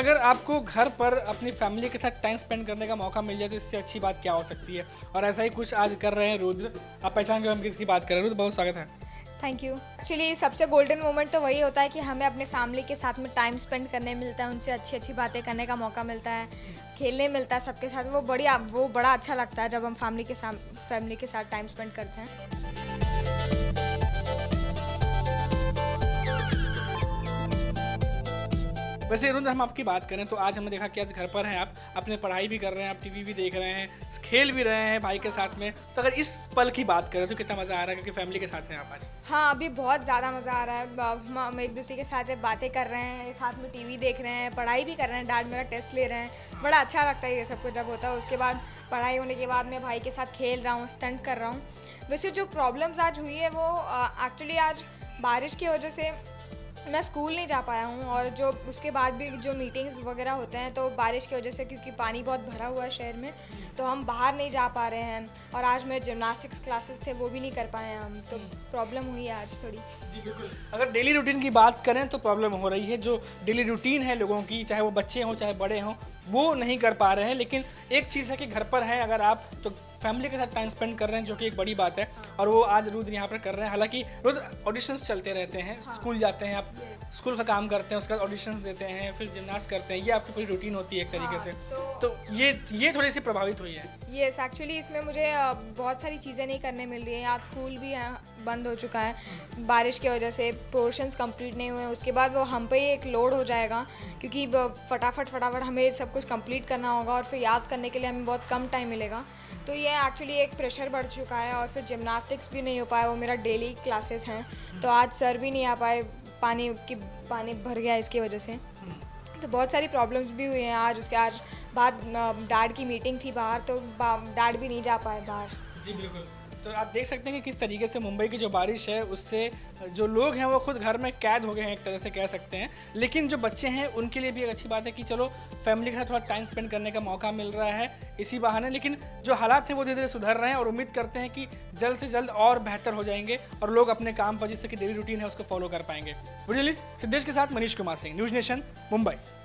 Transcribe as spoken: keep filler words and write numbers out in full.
अगर आपको घर पर अपनी फैमिली के साथ टाइम स्पेंड करने का मौका मिल जाए तो इससे अच्छी बात क्या हो सकती है। और ऐसा ही कुछ आज कर रहे हैं रुद्र। आप पहचान कर हम किसकी बात कर रहे हैं। रुद्र, बहुत स्वागत है। Thank you. एक्चुअली सबसे गोल्डन मोमेंट तो वही होता है कि हमें अपने फैमिली के साथ में टाइम स्पेंड करने मिलता है, उनसे अच्छी अच्छी बातें करने का मौका मिलता है, खेलने मिलता है सबके साथ। वो बड़ी वो बड़ा अच्छा लगता है जब हम फैमिली के साथ फैमिली के साथ टाइम स्पेंड करते हैं। वैसे रुद्र, हम आपकी बात करें तो आज हमने देखा कि आज घर पर हैं आप, अपने पढ़ाई भी कर रहे हैं, आप टीवी भी देख रहे हैं, खेल भी रहे हैं भाई के साथ में। तो अगर इस पल की बात करें तो कितना मज़ा आ रहा है क्योंकि फैमिली के साथ हैं आप आज? हाँ, अभी बहुत ज़्यादा मज़ा आ रहा है। हम एक दूसरे के साथ बातें कर रहे हैं, साथ में टीवी देख रहे हैं, पढ़ाई भी कर रहे हैं, डैड मेरा टेस्ट ले रहे हैं। बड़ा अच्छा लगता है ये सब कुछ जब होता है। उसके बाद पढ़ाई होने के बाद मैं भाई के साथ खेल रहा हूँ, स्टंट कर रहा हूँ। वैसे जो प्रॉब्लम्स आज हुई है वो एक्चुअली आज बारिश की वजह से मैं स्कूल नहीं जा पाया हूँ, और जो उसके बाद भी जो मीटिंग्स वगैरह होते हैं तो बारिश की वजह से, क्योंकि पानी बहुत भरा हुआ है शहर में, तो हम बाहर नहीं जा पा रहे हैं। और आज मेरे जिम्नास्टिक्स क्लासेस थे, वो भी नहीं कर पाए हम, तो प्रॉब्लम हुई है आज थोड़ी। जी बिल्कुल। अगर डेली रूटीन की बात करें तो प्रॉब्लम हो रही है। जो डेली रूटीन है लोगों की, चाहे वो बच्चे हों चाहे बड़े हों, वो नहीं कर पा रहे हैं। लेकिन एक चीज़ है कि घर पर है अगर आप तो फैमिली के साथ टाइम स्पेंड कर रहे हैं, जो कि एक बड़ी बात है। और वो आज रुद्र यहाँ पर कर रहे हैं। हालांकि रुद्र, ऑडिशंस चलते रहते हैं, हाँ। स्कूल जाते हैं आप, yes. स्कूल का काम करते हैं, उसके बाद ऑडिशंस देते हैं, फिर जिम्नास्ट करते हैं, ये आपकी पूरी रूटीन होती है एक तरीके हाँ, से तो, तो ये ये थोड़ी सी प्रभावित हुई है। येस, एक्चुअली इसमें मुझे बहुत सारी चीज़ें नहीं करने मिल रही है। आज स्कूल भी बंद हो चुका है बारिश की वजह से, पोर्शंस कंप्लीट नहीं हुए। उसके बाद वो हम पे एक लोड हो जाएगा, क्योंकि फटाफट फटाफट हमें सब कुछ कंप्लीट करना होगा और फिर याद करने के लिए हमें बहुत कम टाइम मिलेगा। तो ये एक्चुअली एक प्रेशर बढ़ चुका है। और फिर जिम्नास्टिक्स भी नहीं हो पाया, वो मेरा डेली क्लासेस हैं, तो आज सर भी नहीं आ पाए, पानी की पानी भर गया इसकी वजह से। तो बहुत सारी प्रॉब्लम्स भी हुई हैं आज। उसके आज बाद डैड की मीटिंग थी बाहर, तो डैड भी नहीं जा पाए बाहर। जी बिल्कुल। तो आप देख सकते हैं कि किस तरीके से मुंबई की जो बारिश है उससे जो लोग हैं वो खुद घर में कैद हो गए हैं एक तरह से कह सकते हैं। लेकिन जो बच्चे हैं उनके लिए भी एक अच्छी बात है कि चलो फैमिली के साथ थोड़ा टाइम स्पेंड करने का मौका मिल रहा है इसी बहाने। लेकिन जो हालात हैं वो धीरे धीरे सुधर रहे हैं और उम्मीद करते हैं कि जल्द से जल्द और बेहतर हो जाएंगे और लोग अपने काम पर जिससे कि डेली रूटीन है उसको फॉलो कर पाएंगे। ब्रिजेश सिद्धर्थ के साथ मनीष कुमार सिंह, न्यूज़ नेशन, मुंबई।